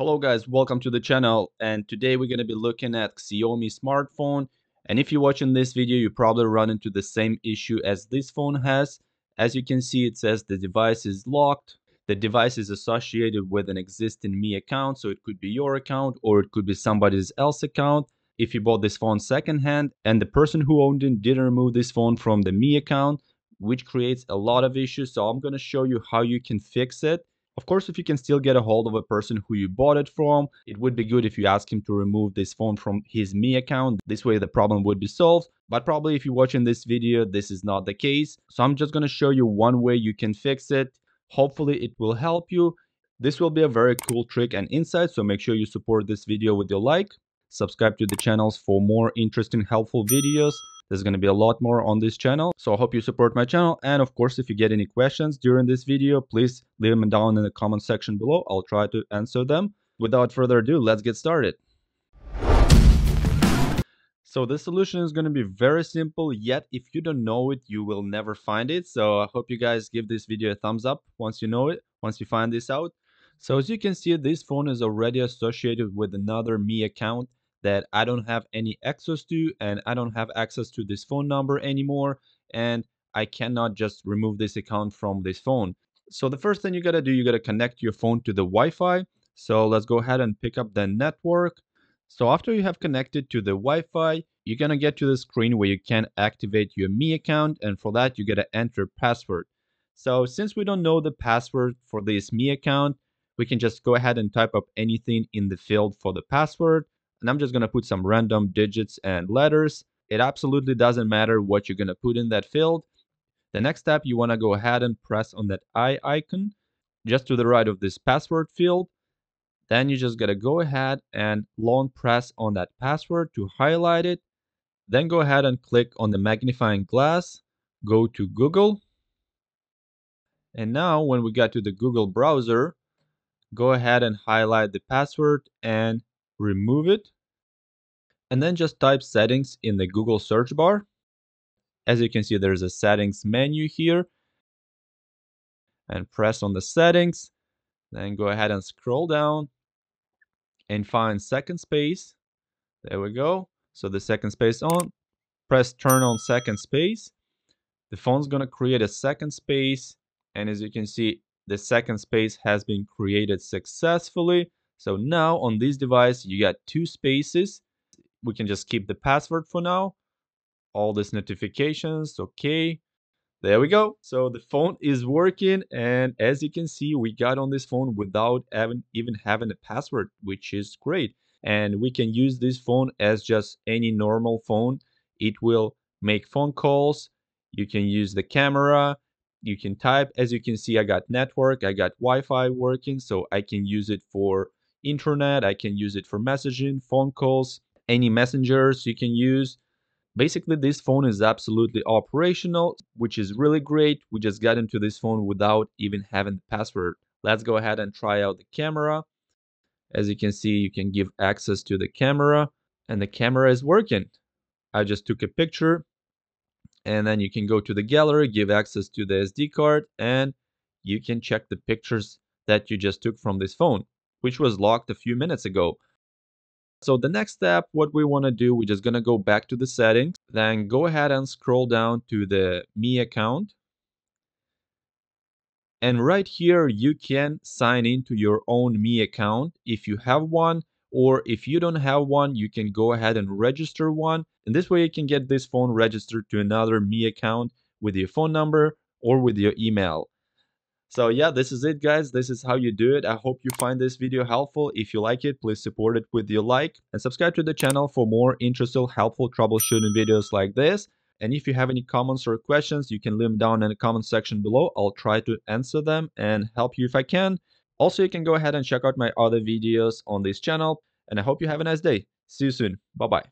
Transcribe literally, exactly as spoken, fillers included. Hello guys, welcome to the channel, and today we're going to be looking at Xiaomi smartphone. And if you're watching this video, you probably run into the same issue as this phone has. As you can see, it says the device is locked. The device is associated with an existing M I account, so it could be your account or it could be somebody else's account. If you bought this phone secondhand and the person who owned it didn't remove this phone from the M I account, which creates a lot of issues, so I'm going to show you how you can fix it. Of course, if you can still get a hold of a person who you bought it from, it would be good if you ask him to remove this phone from his M I account. This way the problem would be solved. But probably if you're watching this video, this is not the case. So I'm just going to show you one way you can fix it. Hopefully it will help you. This will be a very cool trick and insight. So make sure you support this video with your like. Subscribe to the channels for more interesting, helpful videos. There's going to be a lot more on this channel, so I hope you support my channel. And of course, if you get any questions during this video, please leave them down in the comment section below. I'll try to answer them. Without further ado, let's get started. So the solution is going to be very simple, yet if you don't know it, you will never find it. So I hope you guys give this video a thumbs up once you know it, once you find this out. So as you can see, this phone is already associated with another M I account that I don't have any access to, and I don't have access to this phone number anymore, and I cannot just remove this account from this phone. So the first thing you gotta do, you gotta connect your phone to the Wi-Fi. So let's go ahead and pick up the network. So after you have connected to the Wi-Fi, you're gonna get to the screen where you can activate your M I account, and for that you gotta enter password. So since we don't know the password for this M I account, we can just go ahead and type up anything in the field for the password. And I'm just going to put some random digits and letters. It absolutely doesn't matter what you're going to put in that field. The next step, you want to go ahead and press on that I icon just to the right of this password field. Then you just got to go ahead and long press on that password to highlight it. Then go ahead and click on the magnifying glass. Go to Google. And now when we got to the Google browser, go ahead and highlight the password and remove it, and then just type settings in the Google search bar. As you can see, there's a settings menu here, and press on the settings. Then go ahead and scroll down and find second space. There we go. So the second space on, press turn on second space. The phone's gonna create a second space, and as you can see, the second space has been created successfully. So now on this device, you got two spaces. We can just keep the password for now. All these notifications, okay. There we go. So the phone is working. And as you can see, we got on this phone without even having a password, which is great. And we can use this phone as just any normal phone. It will make phone calls. You can use the camera. You can type. As you can see, I got network, I got Wi-Fi working, so I can use it for internet, I can use it for messaging, phone calls, any messengers you can use. Basically, this phone is absolutely operational, which is really great. We just got into this phone without even having the password. Let's go ahead and try out the camera. As you can see, you can give access to the camera, and the camera is working. I just took a picture, and then you can go to the gallery, give access to the S D card, and you can check the pictures that you just took from this phone, which was locked a few minutes ago. So the next step, what we want to do, we're just going to go back to the settings, then go ahead and scroll down to the M I account. And right here, you can sign into your own M I account if you have one, or if you don't have one, you can go ahead and register one. And this way you can get this phone registered to another M I account with your phone number or with your email. So yeah, this is it guys. This is how you do it. I hope you find this video helpful. If you like it, please support it with your like and subscribe to the channel for more interesting, helpful troubleshooting videos like this. And if you have any comments or questions, you can leave them down in the comment section below. I'll try to answer them and help you if I can. Also, you can go ahead and check out my other videos on this channel. And I hope you have a nice day. See you soon. Bye-bye.